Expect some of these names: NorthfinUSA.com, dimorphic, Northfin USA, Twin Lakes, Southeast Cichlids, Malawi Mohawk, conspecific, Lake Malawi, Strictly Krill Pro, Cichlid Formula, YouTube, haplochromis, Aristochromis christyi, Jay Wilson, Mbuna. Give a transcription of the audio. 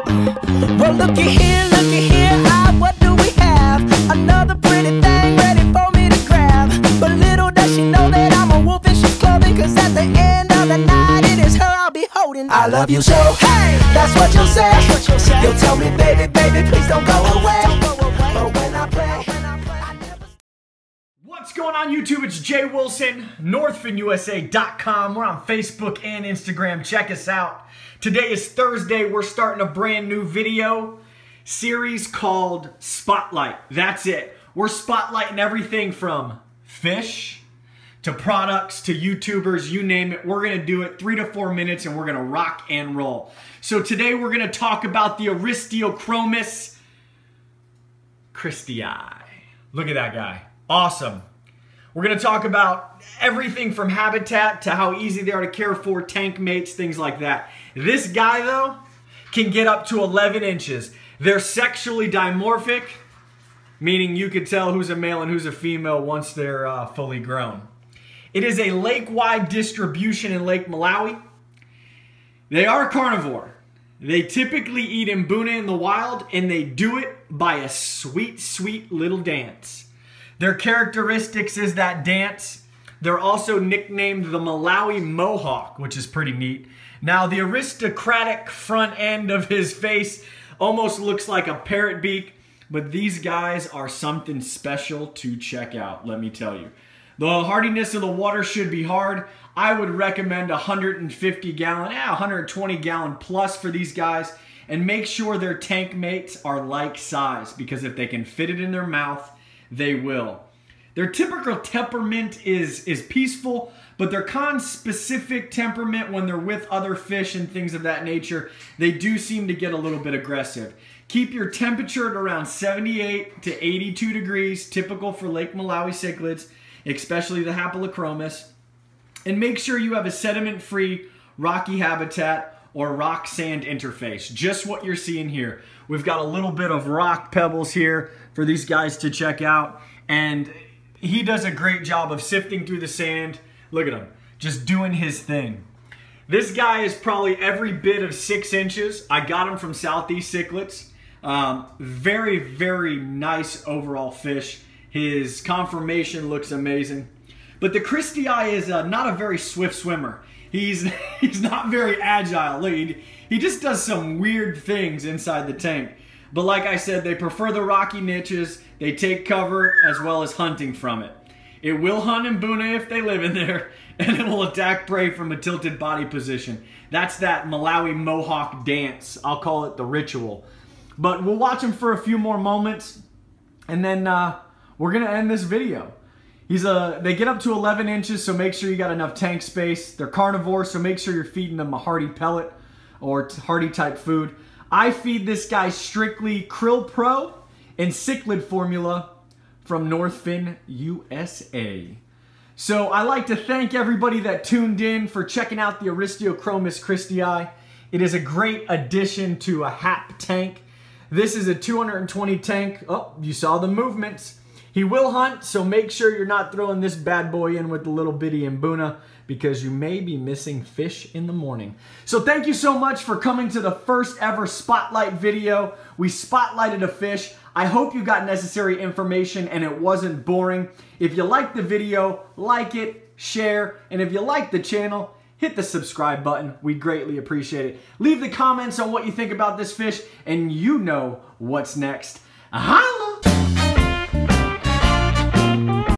Well, looky here, what do we have? Another pretty thing ready for me to grab. But little does she know that I'm a wolf in sheep's clothing, cause at the end of the night, it is her I'll be holding. I love you so, hey, that's what you'll say. You'll tell me, baby, baby, please don't go away. But when I play, I never... What's going on, YouTube? It's Jay Wilson, NorthfinUSA.com. We're on Facebook and Instagram. Check us out. Today is Thursday. We're starting a brand new video series called Spotlight. That's it. We're spotlighting everything from fish to products to YouTubers, you name it. We're going to do it 3 to 4 minutes and we're going to rock and roll. So today we're going to talk about the Aristochromis christyi. Look at that guy. Awesome. We're going to talk about everything from habitat to how easy they are to care for, tank mates, things like that. This guy, though, can get up to 11 inches. They're sexually dimorphic, meaning you could tell who's a male and who's a female once they're fully grown. It is a lake-wide distribution in Lake Malawi. They are carnivore. They typically eat Mbuna in the wild, and they do it by a sweet, sweet little dance. Their characteristics is that dance. They're also nicknamed the Malawi Mohawk, which is pretty neat. Now, the aristocratic front end of his face almost looks like a parrot beak, but these guys are something special to check out, let me tell you. The hardiness of the water should be hard. I would recommend 120 gallon plus for these guys, and make sure their tank mates are like size, because if they can fit it in their mouth, they will. Their typical temperament is peaceful, but their conspecific temperament when they're with other fish and things of that nature, they do seem to get a little bit aggressive. Keep your temperature at around 78 to 82 degrees, typical for Lake Malawi cichlids, especially the haplochromis. And make sure you have a sediment-free rocky habitat or rock sand interface, just what you're seeing here. We've got a little bit of rock pebbles here for these guys to check out, and he does a great job of sifting through the sand. Look at him, just doing his thing. This guy is probably every bit of 6 inches. I got him from Southeast Cichlids. Very, very nice overall fish. His conformation looks amazing. But the christyi is not a very swift swimmer. He's not very agile. Look, he just does some weird things inside the tank. But like I said, they prefer the rocky niches. They take cover as well as hunting from it. It will hunt Mbuna if they live in there, and it will attack prey from a tilted body position. That's that Malawi Mohawk dance. I'll call it the ritual. But we'll watch him for a few more moments, and then we're gonna end this video. They get up to 11 inches, so make sure you got enough tank space. They're carnivores, so make sure you're feeding them a hardy pellet or hardy type food. I feed this guy Strictly Krill Pro and Cichlid Formula from Northfin USA. So I like to thank everybody that tuned in for checking out the Aristochromis christyi. It is a great addition to a hap tank. This is a 220 tank. Oh, you saw the movements. He will hunt, so make sure you're not throwing this bad boy in with the little bitty Mbuna, because you may be missing fish in the morning. So thank you so much for coming to the first ever Spotlight video. We spotlighted a fish. I hope you got necessary information and it wasn't boring. If you liked the video, like it, share, and if you like the channel, hit the subscribe button. We'd greatly appreciate it. Leave the comments on what you think about this fish, and you know what's next. Holla!